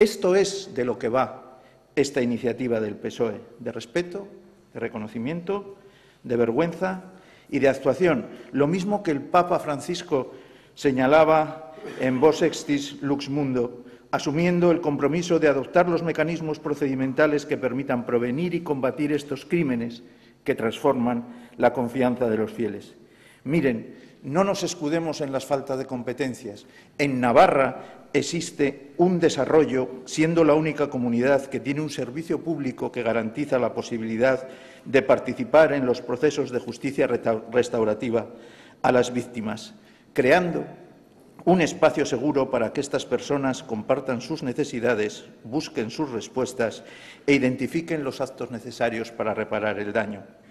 Esto es de lo que va esta iniciativa del PSOE, de respeto, de reconocimiento, de vergüenza y de actuación, lo mismo que el Papa Francisco señalaba en Vos Extis Lux Mundo, asumiendo el compromiso de adoptar los mecanismos procedimentales que permitan prevenir y combatir estos crímenes que transforman la confianza de los fieles. Miren, no nos escudemos en las faltas de competencias. En Navarra existe un desarrollo, siendo la única comunidad que tiene un servicio público que garantiza la posibilidad de participar en los procesos de justicia restaurativa a las víctimas, creando un espacio seguro para que estas personas compartan sus necesidades, busquen sus respuestas e identifiquen los actos necesarios para reparar el daño.